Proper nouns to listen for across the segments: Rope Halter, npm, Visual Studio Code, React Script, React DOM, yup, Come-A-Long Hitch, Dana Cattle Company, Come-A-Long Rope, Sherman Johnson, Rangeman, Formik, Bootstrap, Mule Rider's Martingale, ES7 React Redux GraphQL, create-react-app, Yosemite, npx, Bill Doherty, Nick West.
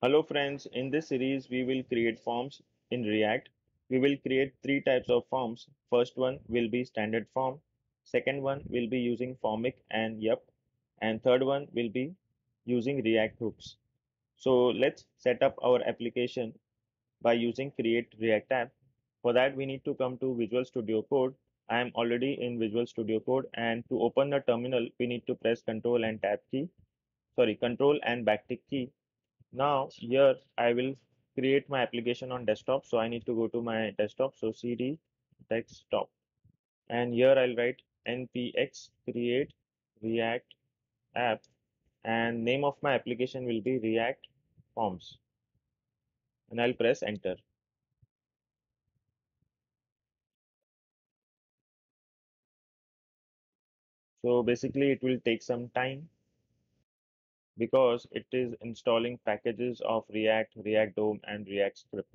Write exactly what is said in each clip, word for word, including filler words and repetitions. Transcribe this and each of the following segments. Hello friends, in this series we will create forms in React. We will create three types of forms. First one will be standard form, second one will be using Formik and yup, and third one will be using React hooks. So let's set up our application by using create-react-app. For that we need to come to Visual Studio Code. I am already in Visual Studio Code, and to open the terminal we need to press Control and Tab key, sorry Control and backtick key. Now here I will create my application on desktop, so I need to go to my desktop, so cd desktop, and here I'll write npx create react app, and name of my application will be React Forms, and I'll press enter. So basically it will take some time because it is installing packages of React, React D O M and React Script.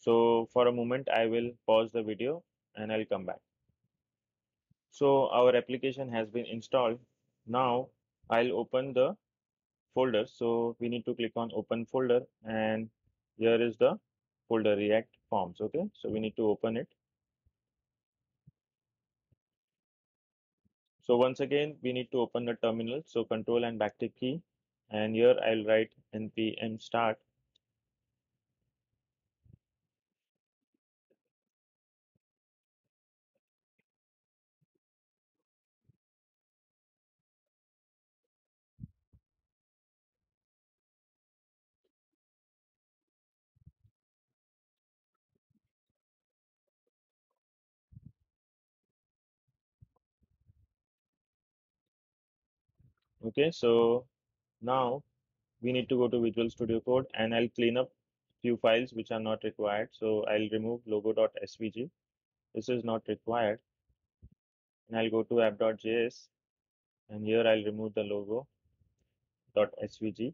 So for a moment I will pause the video and I'll come back. So our application has been installed. Now I'll open the folder. So we need to click on open folder, and here is the folder React Forms. Okay, so we need to open it. So once again, we need to open the terminal. So Control and backtick key, and here I'll write npm start. Okay, so now we need to go to Visual Studio Code, and I'll clean up few files which are not required. So I'll remove logo.svg. This is not required. And I'll go to app.js, and here I'll remove the logo.svg.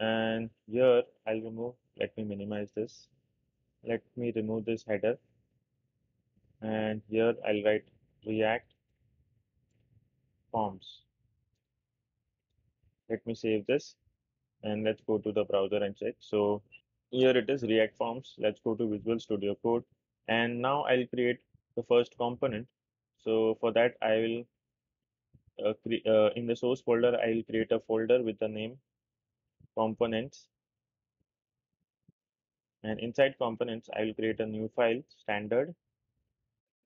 And here I'll remove, let me minimize this. Let me remove this header. And here I'll write React Forms. Let me save this and let's go to the browser and check. So here it is, React Forms. Let's go to Visual Studio Code, and now I'll create the first component. So for that I will uh, uh, in the source folder I'll create a folder with the name components, and inside components I'll create a new file, standard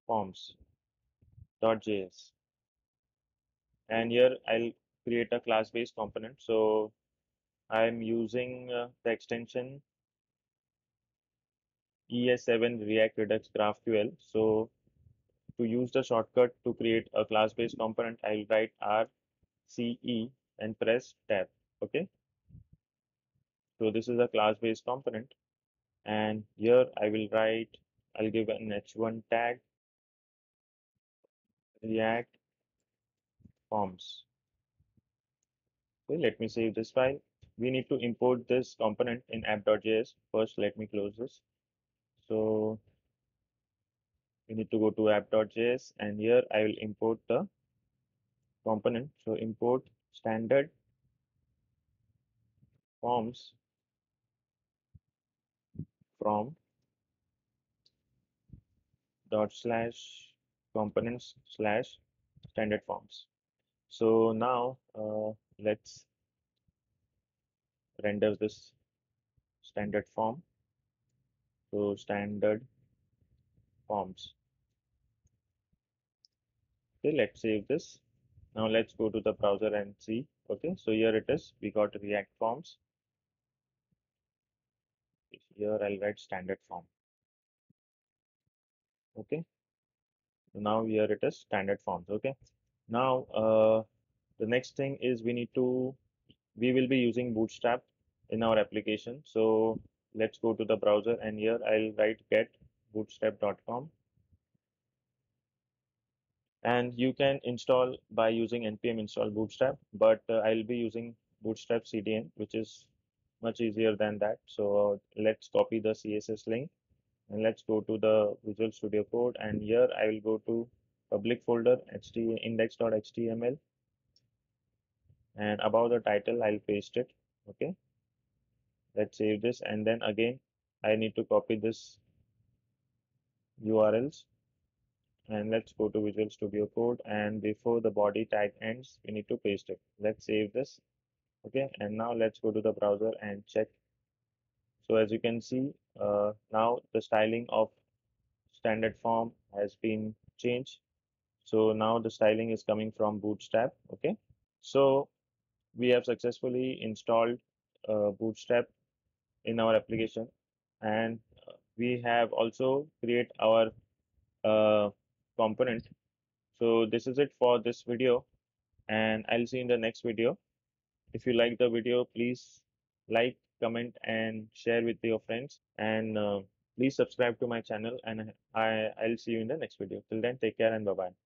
forms.js, and here I'll create a class-based component. So I'm using uh, the extension E S seven React Redux GraphQL. So to use the shortcut to create a class-based component, I'll write R C E and press tab. Okay. So this is a class-based component, and here I will write, I'll give an H one tag, React Forms. Okay, let me save this file. We need to import this component in app.js. First, let me close this. So we need to go to app.js, and here I will import the component. So import standard forms from dot slash components slash standard forms. So now uh, let's render this standard form. So standard forms. Okay, let's save this. Now let's go to the browser and see. Okay, so here it is. We got React Forms. Here I'll write standard form. Okay. So now here it is, standard forms. Okay. Now uh, the next thing is we need to we will be using Bootstrap in our application. So let's go to the browser, and here I'll write get bootstrap dot com, and you can install by using npm install bootstrap, but uh, I'll be using Bootstrap C D N, which is much easier than that. So let's copy the C S S link, and let's go to the Visual Studio Code, and here I will go to public folder index.html, and above the title I'll paste it. Okay, Let's save this, and then again I need to copy this U R Ls, and let's go to Visual Studio Code, and before the body tag ends we need to paste it. Let's save this. Okay, and now let's go to the browser and check. So as you can see, uh, now the styling of standard form has been changed. So now the styling is coming from Bootstrap. Okay, so we have successfully installed uh, Bootstrap in our application, and we have also create our uh, component. So this is it for this video, and I'll see you in the next video. If you like the video, please like, comment and share with your friends, and uh, please subscribe to my channel, and I, I'll see you in the next video. Till then, take care and bye bye.